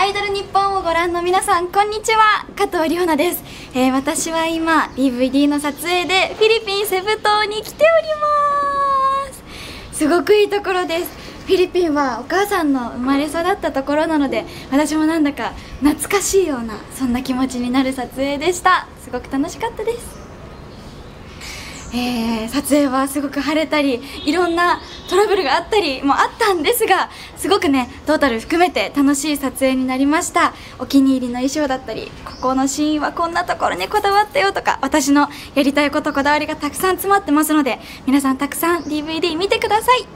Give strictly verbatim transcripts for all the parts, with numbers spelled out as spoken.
アイドルニッポンをご覧の皆さん、こんにちは。加藤理央奈です、えー、私は今 ディーブイディー の撮影でフィリピンセブ島に来ております。すごくいいところです。フィリピンはお母さんの生まれ育ったところなので、私もなんだか懐かしいような、そんな気持ちになる撮影でした。すごく楽しかったです。えー、撮影はすごく晴れたり、いろんなトラブルがあったりもあったんですが、すごくね、トータル含めて楽しい撮影になりました。お気に入りの衣装だったり、ここのシーンはこんなところにこだわったよとか、私のやりたいこと、こだわりがたくさん詰まってますので、皆さんたくさん ディーブイディー 見てください。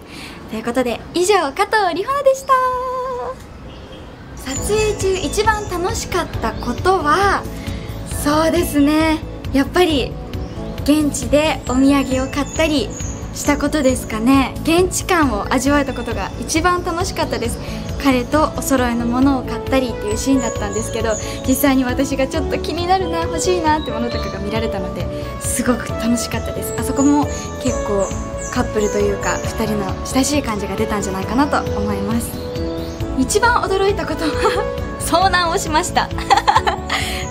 ということで、以上加藤理央奈でした。撮影中一番楽しかったことは、そうですね、やっぱり現地でお土産を買ったりしたことですかね。現地感を味わえたことが一番楽しかったです。彼とお揃いのものを買ったりっていうシーンだったんですけど、実際に私がちょっと気になるな、欲しいなってものとかが見られたので、すごく楽しかったです。あそこも結構カップルというかふたりの親しい感じが出たんじゃないかなと思います。一番驚いたことは遭難をしました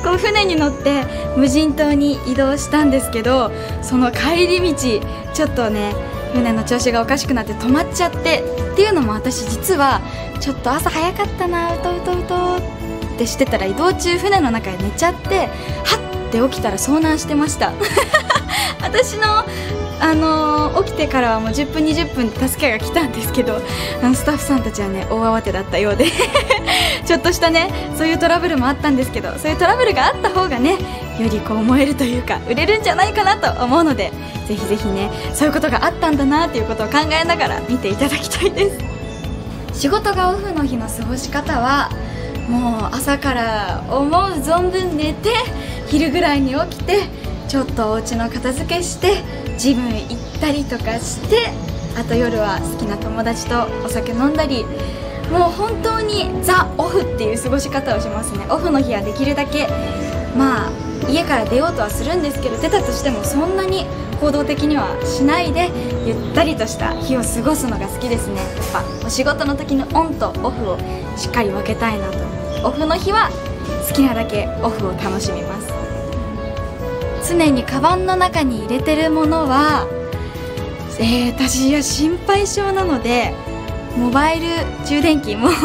こう船に乗って無人島に移動したんですけど、その帰り道ちょっとね、船の調子がおかしくなって止まっちゃって、っていうのも私実はちょっと朝早かったな、うとうとうとってしてたら、移動中船の中で寝ちゃって、はって起きたら遭難してました私のあの起きてからはもうじゅっぷんにじゅっぷんで助けが来たんですけど、あのスタッフさんたちはね、大慌てだったようでちょっとしたね、そういうトラブルもあったんですけど、そういうトラブルがあった方がね、よりこう思えるというか、売れるんじゃないかなと思うので、ぜひぜひね、そういうことがあったんだなっていうことを考えながら見ていただきたいです。仕事がオフの日の過ごし方は、もう朝から思う存分寝て、昼ぐらいに起きて、ちょっとお家の片付けして、ジム行ったりとかして、あと夜は好きな友達とお酒飲んだり、もう本当にザ・オフっていう過ごし方をしますね。オフの日はできるだけ、まあ家から出ようとはするんですけど、出たとしてもそんなに行動的にはしないで、ゆったりとした日を過ごすのが好きですね。やっぱお仕事の時のオンとオフをしっかり分けたいなと。オフの日は好きなだけオフを楽しみます。常にカバンの中に入れてるものは、えー、私は心配性なので、モバイル充電器もずっ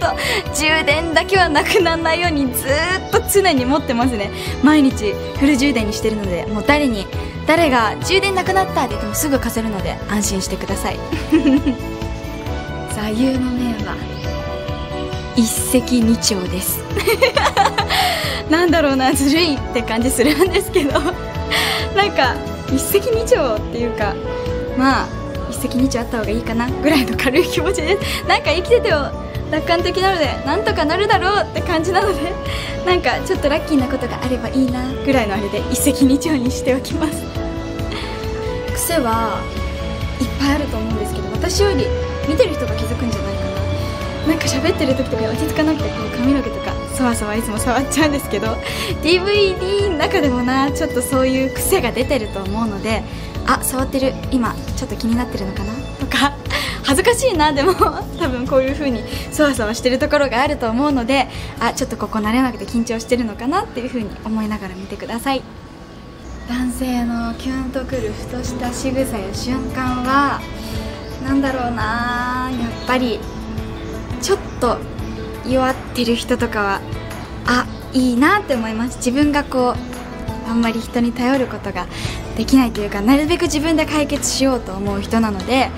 と充電だけはなくならないようにずっと常に持ってますね。毎日フル充電にしてるので、もう誰に誰が充電なくなったって言ってもすぐ貸せるので、安心してください座右の銘は一石二鳥ですなんだろうな、ずるいって感じするんですけどなんか一石二鳥っていうか、まあ一石二鳥あった方がいいかなぐらいの軽い気持ちです。なんか生きてても楽観的なので、なんとかなるだろうって感じなので、なんかちょっとラッキーなことがあればいいなぐらいのあれで、一石二鳥にしておきます癖はいっぱいあると思うんですけど、私より見てる人が気づくんじゃないかな。なんか喋ってる時とか落ち着かなくて、こう髪の毛とかそわそわいつも触っちゃうんですけど、 ディーブイディー の中でもな、ちょっとそういう癖が出てると思うので、あ、触ってる、今ちょっと気になってるのかなとか、恥ずかしいな、でも多分こういう風にそわそわしてるところがあると思うので、あ、ちょっとここ慣れなくて緊張してるのかなっていう風に思いながら見てください。男性のキュンとくるふとした仕草や瞬間は、なんだろうな、やっぱりちょっと弱ってる人とかは、あ、いいなって思います。自分がこうあんまり人に頼ることができないというか、なるべく自分で解決しようと思う人なので、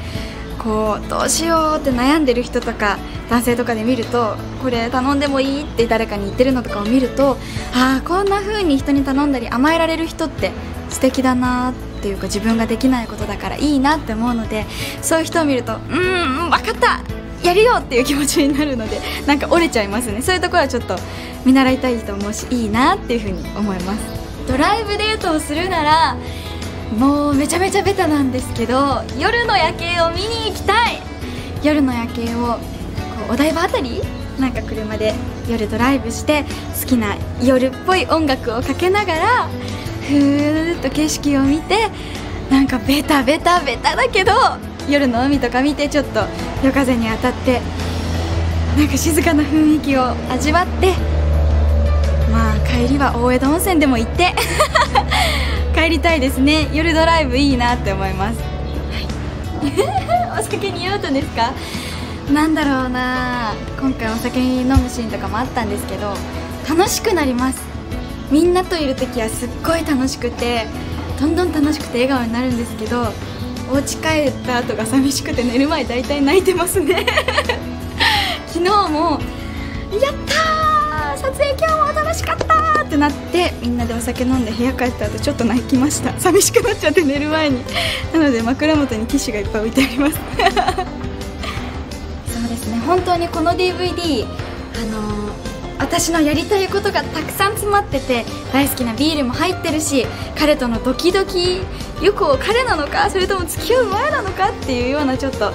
こうどうしようって悩んでる人とか、男性とかで見ると、これ頼んでもいいって誰かに言ってるのとかを見ると、ああ、こんな風に人に頼んだり甘えられる人って素敵だなってというか、自分ができないことだからいいなって思うので、そういう人を見ると、うーん、分かった、やるよっていう気持ちになるので、なんか折れちゃいますね。そういうところはちょっと見習いたいと思うし、いいなっていうふうに思います。ドライブデートをするなら、もうめちゃめちゃベタなんですけど、夜の夜景を見に行きたい。夜の夜景をこうお台場あたり、なんか車で夜ドライブして、好きな夜っぽい音楽をかけながら、ふーっと景色を見て、なんかベタベタベタだけど、夜の海とか見て、ちょっと夜風に当たって、なんか静かな雰囲気を味わって、まあ帰りは大江戸温泉でも行って帰りたいですね。夜ドライブいいなって思います、はい、お酒に酔うとですか。なんだろうな、今回お酒飲むシーンとかもあったんですけど、楽しくなります。みんなといる時はすっごい楽しくて、どんどん楽しくて笑顔になるんですけど、お家帰った後が寂しくて寝る前大体泣いてますね昨日も「やったー撮影今日も楽しかった!」ってなって、みんなでお酒飲んで部屋帰った後ちょっと泣きました。寂しくなっちゃって寝る前に。なので枕元にティッシュがいっぱい置いてありますそうですね、本当にこの ディーブイディー、 あのー私のやりたいことがたくさん詰まってて、大好きなビールも入ってるし、彼とのドキドキ旅行、彼なのかそれとも付き合う前なのかっていうような、ちょっと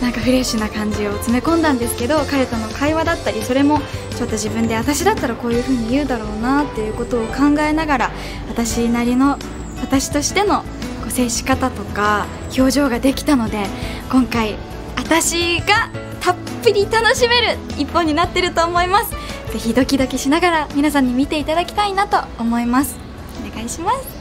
なんかフレッシュな感じを詰め込んだんですけど、彼との会話だったり、それもちょっと自分で私だったらこういう風に言うだろうなっていうことを考えながら、私なりの私としてのこう接し方とか表情ができたので、今回私がたっぷり楽しめる一本になってると思います。ぜひドキドキしながら皆さんに見ていただきたいなと思います。お願いします。